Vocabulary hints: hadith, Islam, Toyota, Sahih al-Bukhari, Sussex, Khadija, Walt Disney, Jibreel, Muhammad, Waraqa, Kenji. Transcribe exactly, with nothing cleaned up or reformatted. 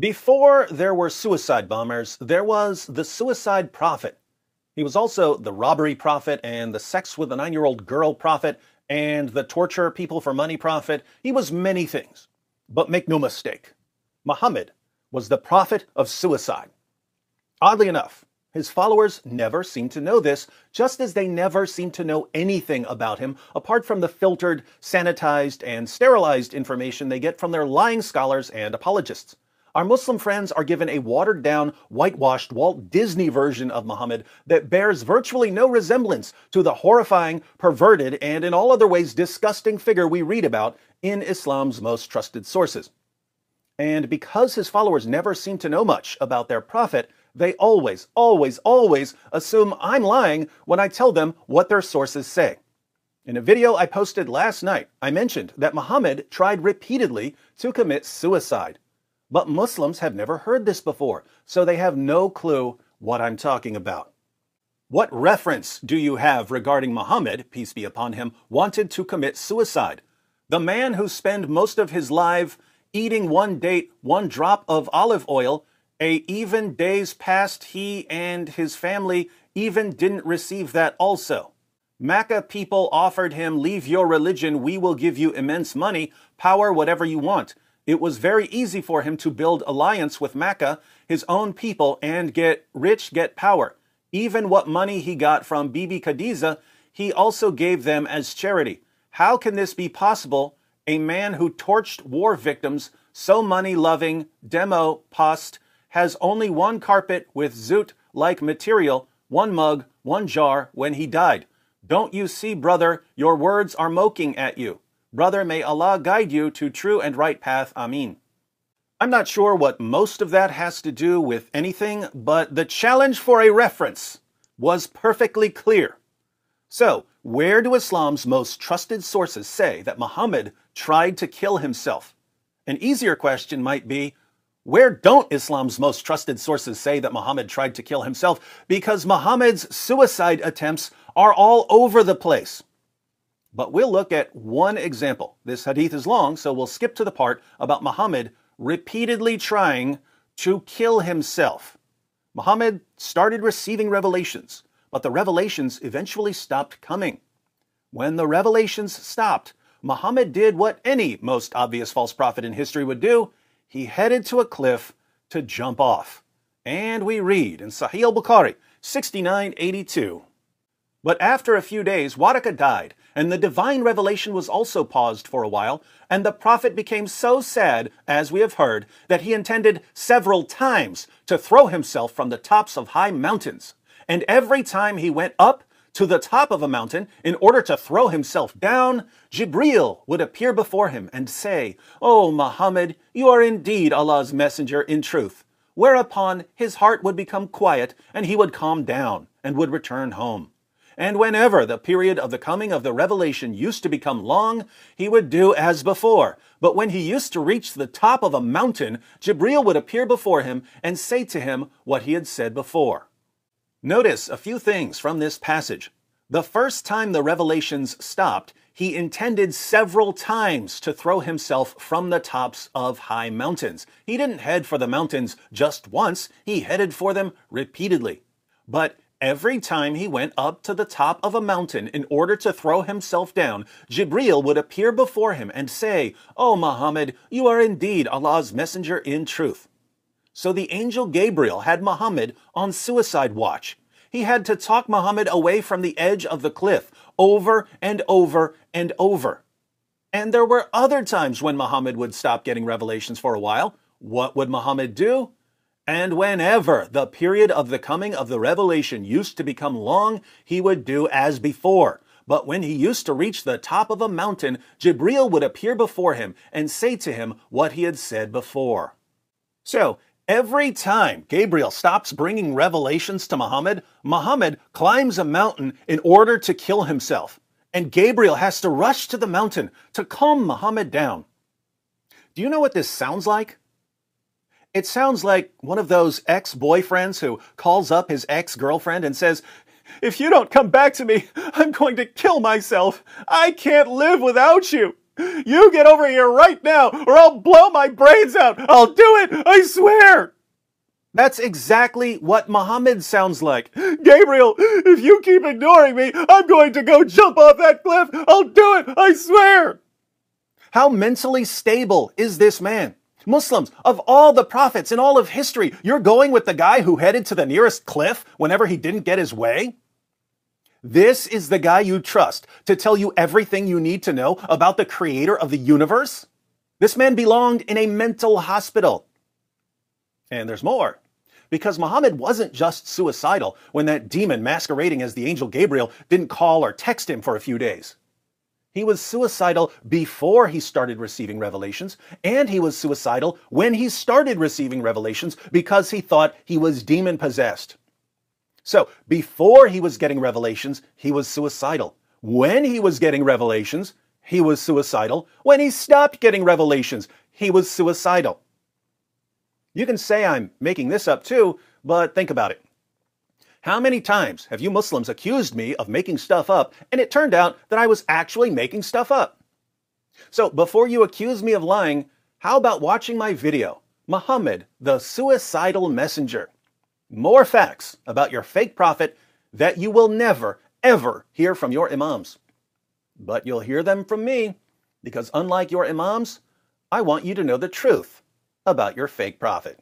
Before there were suicide bombers, there was the suicide prophet. He was also the robbery prophet and the sex with a nine-year-old girl prophet and the torture people for money prophet. He was many things. But make no mistake, Muhammad was the prophet of suicide. Oddly enough, his followers never seem to know this, just as they never seem to know anything about him apart from the filtered, sanitized, and sterilized information they get from their lying scholars and apologists. Our Muslim friends are given a watered-down, whitewashed Walt Disney version of Muhammad that bears virtually no resemblance to the horrifying, perverted, and in all other ways disgusting figure we read about in Islam's most trusted sources. And because his followers never seem to know much about their prophet, they always, always, always assume I'm lying when I tell them what their sources say. In a video I posted last night, I mentioned that Muhammad tried repeatedly to commit suicide. But Muslims have never heard this before, so they have no clue what I'm talking about. What reference do you have regarding Muhammad, peace be upon him, wanted to commit suicide? The man who spent most of his life eating one date, one drop of olive oil, a even days past he and his family even didn't receive that also. Mecca people offered him, leave your religion, we will give you immense money, power, whatever you want. It was very easy for him to build alliance with Mecca, his own people, and get rich, get power. Even what money he got from Bibi Khadija, he also gave them as charity. How can this be possible? A man who torched war victims, so money-loving, demo, post, has only one carpet with zoot-like material, one mug, one jar when he died. Don't you see, brother, your words are mocking at you. Brother, may Allah guide you to true and right path. Ameen. I'm not sure what most of that has to do with anything, but the challenge for a reference was perfectly clear. So, where do Islam's most trusted sources say that Muhammad tried to kill himself? An easier question might be, where don't Islam's most trusted sources say that Muhammad tried to kill himself? Because Muhammad's suicide attempts are all over the place. But we'll look at one example. This hadith is long, so we'll skip to the part about Muhammad repeatedly trying to kill himself. Muhammad started receiving revelations, but the revelations eventually stopped coming. When the revelations stopped, Muhammad did what any most obvious false prophet in history would do. He headed to a cliff to jump off. And we read in Sahih al-Bukhari, sixty-nine eighty-two, but after a few days, Waraqa died, and the divine revelation was also paused for a while, and the prophet became so sad, as we have heard, that he intended several times to throw himself from the tops of high mountains. And every time he went up to the top of a mountain in order to throw himself down, Jibreel would appear before him and say, "O Muhammad, you are indeed Allah's messenger in truth." Whereupon his heart would become quiet, and he would calm down and would return home. And whenever the period of the coming of the revelation used to become long, he would do as before. But when he used to reach the top of a mountain, Jibreel would appear before him and say to him what he had said before. Notice a few things from this passage. The first time the revelations stopped, he intended several times to throw himself from the tops of high mountains. He didn't head for the mountains just once, he headed for them repeatedly. But every time he went up to the top of a mountain in order to throw himself down, Jibreel would appear before him and say, "O Muhammad, you are indeed Allah's messenger in truth." So the angel Gabriel had Muhammad on suicide watch. He had to talk Muhammad away from the edge of the cliff over and over and over. And there were other times when Muhammad would stop getting revelations for a while. What would Muhammad do? And whenever the period of the coming of the revelation used to become long, he would do as before. But when he used to reach the top of a mountain, Jibreel would appear before him and say to him what he had said before. So, every time Gabriel stops bringing revelations to Muhammad, Muhammad climbs a mountain in order to kill himself. And Gabriel has to rush to the mountain to calm Muhammad down. Do you know what this sounds like? It sounds like one of those ex-boyfriends who calls up his ex-girlfriend and says, "If you don't come back to me, I'm going to kill myself. I can't live without you." You get over here right now, or I'll blow my brains out. I'll do it, I swear. That's exactly what Muhammad sounds like. Gabriel, if you keep ignoring me, I'm going to go jump off that cliff. I'll do it, I swear. How mentally stable is this man? Muslims, of all the prophets in all of history, you're going with the guy who headed to the nearest cliff whenever he didn't get his way? This is the guy you trust to tell you everything you need to know about the creator of the universe? This man belonged in a mental hospital. And there's more. Because Muhammad wasn't just suicidal when that demon masquerading as the angel Gabriel didn't call or text him for a few days. He was suicidal before he started receiving revelations, and he was suicidal when he started receiving revelations because he thought he was demon-possessed. So, before he was getting revelations, he was suicidal. When he was getting revelations, he was suicidal. When he stopped getting revelations, he was suicidal. You can say I'm making this up too, but think about it. How many times have you Muslims accused me of making stuff up, and it turned out that I was actually making stuff up? So before you accuse me of lying, how about watching my video, Muhammad, the Suicidal Messenger? More facts about your fake prophet that you will never, ever hear from your imams. But you'll hear them from me, because unlike your imams, I want you to know the truth about your fake prophet.